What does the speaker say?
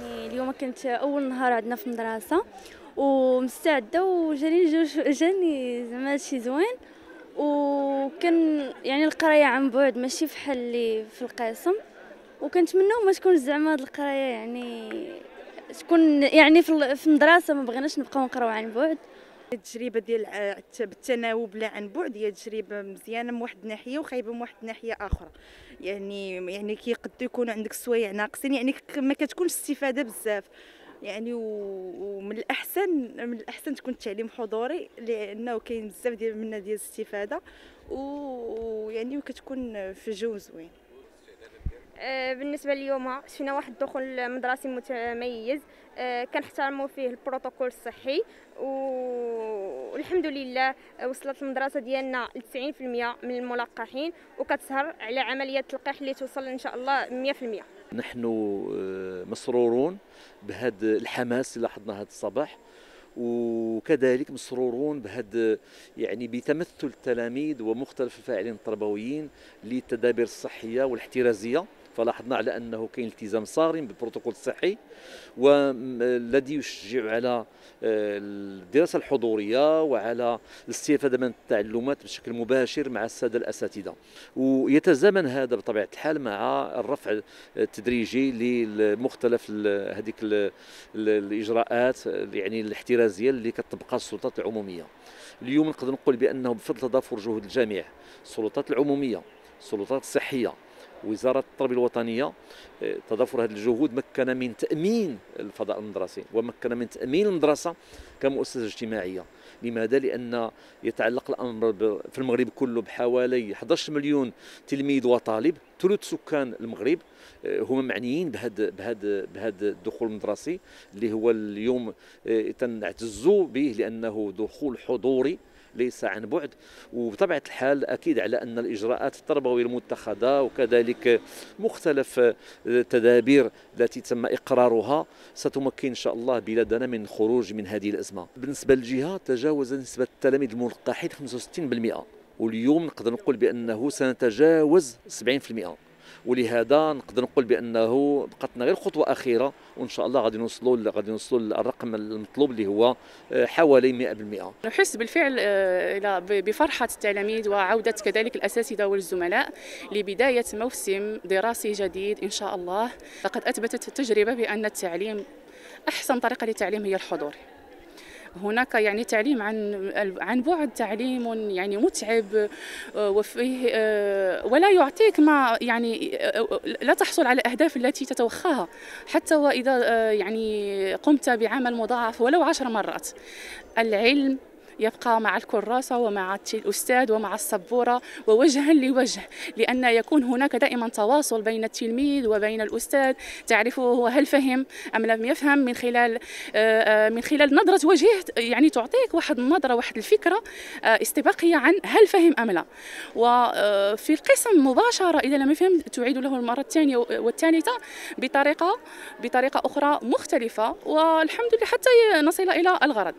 يعني اليوم كنت اول نهار عندنا في المدرسه ومستعده وجاني زعما هادشي زوين، وكان يعني القرايه عن بعد ماشي فحال اللي في القسم، وكنتمناو ما تكونش زعما هاد القرايه يعني تكون يعني في المدرسه ما بغيناش نبقاو نقراو عن بعد. التجربه ديال التناوب لا عن بعد هي تجربه مزيانه من واحد الناحيه وخايبه من واحد الناحيه اخرى، يعني كيقدر يكون عندك سوايع ناقصين، يعني ما كتكونش الاستفاده بزاف، يعني ومن الاحسن تكون التعليم حضوري لانه كاين بزاف ديال منها ديال الاستفاده ويعني وكتكون في جو زوين. بالنسبه ليوم شفنا واحد الدخول مدرسي متميز، كنحترموا فيه البروتوكول الصحي والحمد لله وصلت المدرسه ديالنا ل 90% من الملقحين وكتسهر على عمليه التلقيح اللي توصل ان شاء الله 100%. نحن مسرورون بهذا الحماس اللي لاحظنا هذا الصباح، وكذلك مسرورون بهذا يعني بتمثل التلاميذ ومختلف الفاعلين التربويين للتدابير الصحيه والاحترازيه، فلاحظنا على انه كاين التزام صارم بالبروتوكول الصحي والذي يشجع على الدراسه الحضوريه وعلى الاستفاده من التعلمات بشكل مباشر مع الساده الاساتذه، ويتزامن هذا بطبيعه الحال مع الرفع التدريجي لمختلف هذيك الاجراءات يعني الاحترازيه اللي كتطبقها السلطات العموميه. اليوم نقدر نقول بانه بفضل تضافر جهود الجميع، السلطات العموميه، السلطات الصحيه، وزارة التربية الوطنية، تضافر هذه الجهود مكن من تأمين الفضاء المدرسي ومكن من تأمين المدرسة كمؤسسة اجتماعية. لماذا؟ لأن يتعلق الأمر في المغرب كله بحوالي 11 مليون تلميذ وطالب، ثلث سكان المغرب هما معنيين بهذا الدخول المدرسي اللي هو اليوم تنعتزوا به لأنه دخول حضوري ليس عن بعد. وبطبيعه الحال اكيد على ان الاجراءات التربويه المتخذه وكذلك مختلف التدابير التي تم اقرارها ستمكن ان شاء الله بلادنا من الخروج من هذه الازمه. بالنسبه للجهه تجاوز نسبه التلاميذ الملقحين 65%، واليوم نقدر نقول بانه سنتجاوز 70%، ولهذا نقدر نقول بانه بقاتنا غير خطوه اخيره وان شاء الله غادي نوصلوا للرقم المطلوب اللي هو حوالي 100%. نحس بالفعل بفرحه التلاميذ وعوده كذلك الاساتذه والزملاء لبدايه موسم دراسي جديد ان شاء الله. لقد اثبتت التجربه بان التعليم احسن طريقه للتعليم هي الحضور. هناك يعني تعليم عن بعد تعليم يعني متعب وفيه ولا يعطيك ما يعني لا تحصل على الأهداف التي تتوخاها، حتى وإذا يعني قمت بعمل مضاعف ولو 10 مرات. العلم يبقى مع الكراسة ومع الأستاذ ومع السبورة ووجها لوجه، لأن يكون هناك دائما تواصل بين التلميذ وبين الأستاذ، تعرف هل فهم أم لم يفهم من خلال نظرة وجهه، يعني تعطيك واحد النظرة واحد الفكرة استباقية عن هل فهم أم لا. وفي القسم مباشرة إذا لم يفهم تعيد له المرة الثانية والثالثة بطريقة أخرى مختلفة، والحمد لله حتى نصل إلى الغرض.